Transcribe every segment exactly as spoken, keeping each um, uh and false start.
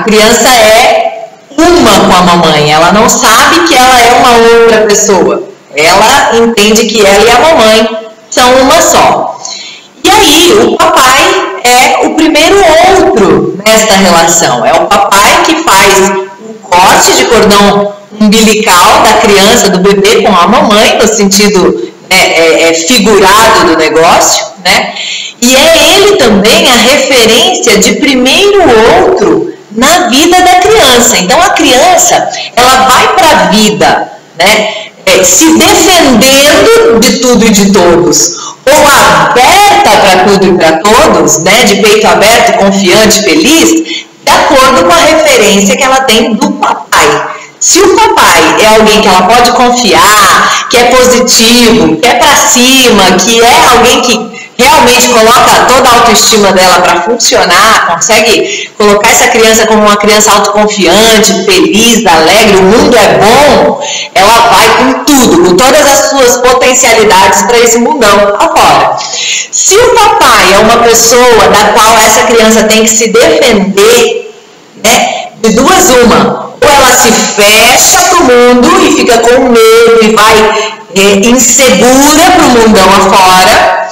A criança é uma com a mamãe, ela não sabe que ela é uma outra pessoa. Ela entende que ela e a mamãe são uma só. E aí, o papai é o primeiro outro nesta relação. É o papai que faz o corte de cordão umbilical da criança, do bebê, com a mamãe, no sentido é, é, é, figurado do negócio, né? E é ele também a referência de primeiro outro na vida da criança. Então, a criança, ela vai para a vida, né? É, se defendendo de tudo e de todos, ou aberta para tudo e para todos, né, de peito aberto, confiante, feliz, de acordo com a referência que ela tem do papai. Se o papai é alguém que ela pode confiar, que é positivo, que é para cima, que é alguém que realmente coloca toda a autoestima dela para funcionar, consegue colocar essa criança como uma criança autoconfiante, feliz, alegre, o mundo é bom, ela vai com tudo, com todas as suas potencialidades para esse mundão afora. Se o papai é uma pessoa da qual essa criança tem que se defender, né, de duas uma, ou ela se fecha pro mundo e fica com medo e vai é, insegura pro mundão afora,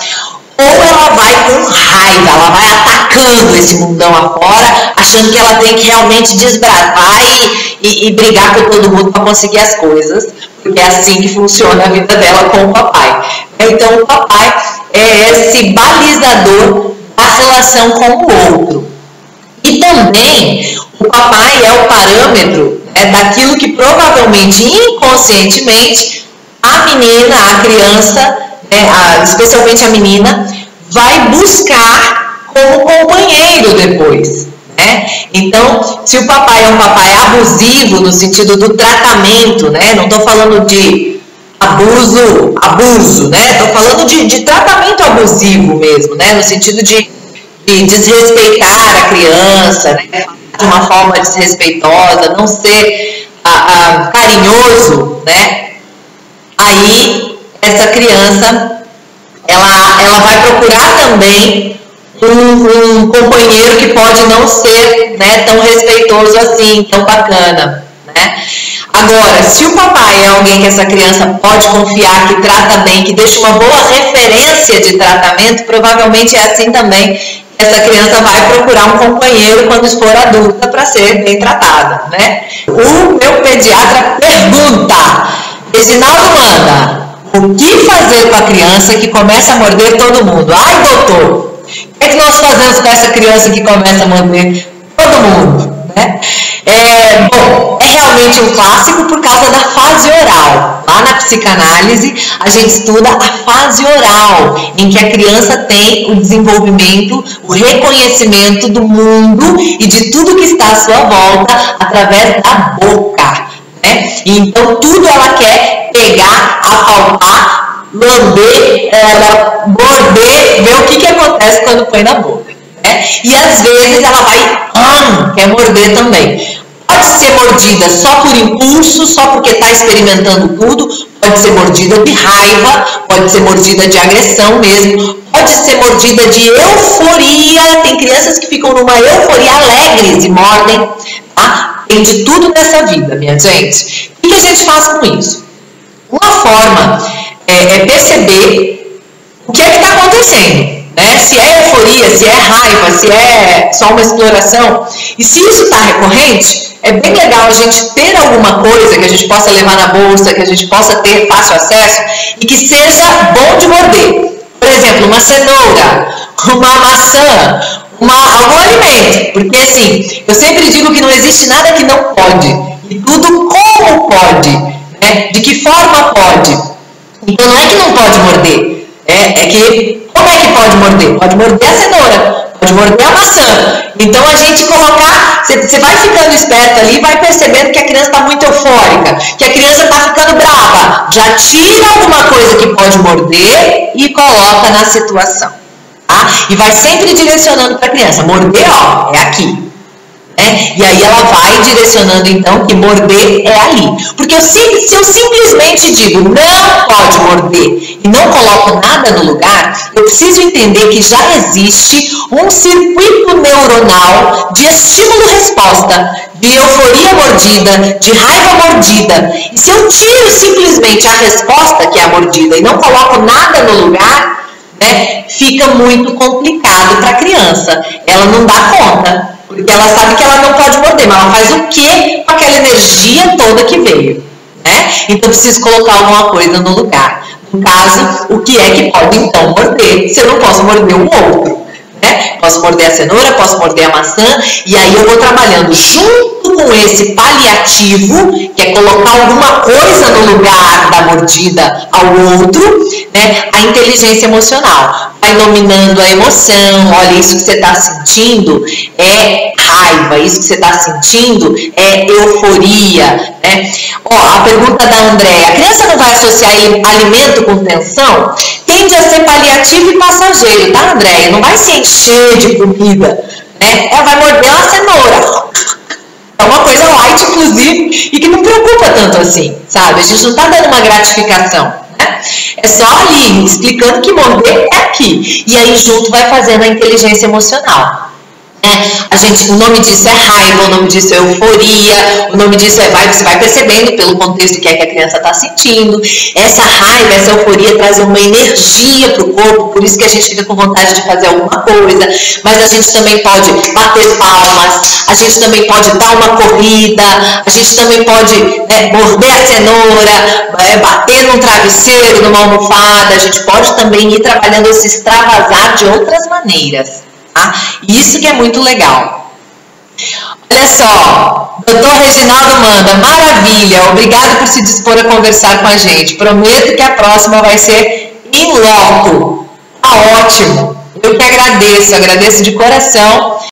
ou ela vai com raiva, ela vai atacando esse mundão afora, achando que ela tem que realmente desbravar e, e, e brigar com todo mundo para conseguir as coisas, porque é assim que funciona a vida dela com o papai. Então, o papai é esse balizador da relação com o outro. E também, o papai é o parâmetro, né, daquilo que provavelmente, inconscientemente, a menina, a criança, né, a, especialmente a menina, vai buscar como companheiro depois, né? Então, se o papai é um papai abusivo no sentido do tratamento, né? Não estou falando de abuso, abuso, né? Estou falando de, de tratamento abusivo mesmo, né? No sentido de, de desrespeitar a criança, né? De uma forma desrespeitosa, não ser a, a, carinhoso, né? Aí, essa criança, ela, ela vai procurar também um, um companheiro que pode não ser, né, tão respeitoso assim, tão bacana, né? Agora, se o papai é alguém que essa criança pode confiar, que trata bem, que deixa uma boa referência de tratamento, provavelmente é assim também. Essa criança vai procurar um companheiro quando for adulta para ser bem tratada, né? O meu pediatra pergunta: Reginaldo, manda, o que fazer com a criança que começa a morder todo mundo? Ai, doutor, o que é que nós fazemos com essa criança que começa a morder todo mundo, né? É, bom, é realmente um clássico por causa da fase oral. Lá na psicanálise, a gente estuda a fase oral, em que a criança tem o desenvolvimento, o reconhecimento do mundo e de tudo que está à sua volta através da boca, né? Então, tudo ela quer pegar, apalpar, lamber, ela morder, ver o que, que acontece quando põe na boca, né? E às vezes ela vai, hum, quer morder também. Pode ser mordida só por impulso, só porque está experimentando tudo, pode ser mordida de raiva, pode ser mordida de agressão mesmo, pode ser mordida de euforia. Tem crianças que ficam numa euforia alegres e mordem, tá? Tem de tudo nessa vida, minha gente. O que, que a gente faz com isso? Uma forma é, é perceber o que é que está acontecendo, né? Se é euforia, se é raiva, se é só uma exploração. E se isso está recorrente, é bem legal a gente ter alguma coisa que a gente possa levar na bolsa, que a gente possa ter fácil acesso e que seja bom de morder. Por exemplo, uma cenoura, uma maçã, uma, algum alimento. Porque assim, eu sempre digo que não existe nada que não pode. E tudo como pode. É, de que forma pode? Então não é que não pode morder, é, é que como é que pode morder? Pode morder a cenoura, pode morder a maçã. Então a gente colocar, você vai ficando esperto ali e vai percebendo que a criança está muito eufórica, que a criança está ficando brava. Já tira alguma coisa que pode morder e coloca na situação, tá? E vai sempre direcionando para a criança: morder, ó, é aqui. né? E aí ela vai direcionando então que morder é ali. Porque se, se eu simplesmente digo não pode morder e não coloco nada no lugar, eu preciso entender que já existe um circuito neuronal de estímulo-resposta, de euforia mordida, de raiva mordida. E se eu tiro simplesmente a resposta, que é a mordida, e não coloco nada no lugar, né, fica muito complicado para a criança. Ela não dá conta, porque ela sabe que ela não pode morder, mas ela faz o quê com aquela energia toda que veio, né? Então, preciso colocar alguma coisa no lugar. No caso, o que é que pode, então, morder, se eu não posso morder o outro? Né? Posso morder a cenoura, posso morder a maçã. E aí eu vou trabalhando junto com esse paliativo, que é colocar alguma coisa no lugar da mordida ao outro, né? A inteligência emocional vai dominando a emoção. Olha, isso que você está sentindo é raiva, isso que você está sentindo é euforia, né? Ó, a pergunta da Andreia: a criança não vai associar alimento com tensão? Tende a ser paliativo e passageiro, tá, Andreia? Não vai se encher de comida, né? Ela vai morder uma cenoura. É uma coisa light, inclusive, e que não preocupa tanto assim, sabe? A gente não tá dando uma gratificação, né? É só ali, explicando que morder é aqui. E aí, junto, vai fazendo a inteligência emocional. É, a gente, o nome disso é raiva, o nome disso é euforia, o nome disso é vai, você vai percebendo pelo contexto que é que a criança está sentindo. Essa raiva, essa euforia traz uma energia para o corpo, por isso que a gente fica com vontade de fazer alguma coisa. Mas a gente também pode bater palmas, a gente também pode dar uma corrida, a gente também pode, né, morder a cenoura, é, bater num travesseiro, numa almofada. A gente pode também ir trabalhando esse extravasar de outras maneiras. Isso que é muito legal. Olha só, doutor Reginaldo manda: maravilha, obrigado por se dispor a conversar com a gente. Prometo que a próxima vai ser in loco. Tá ótimo, eu que agradeço, agradeço de coração.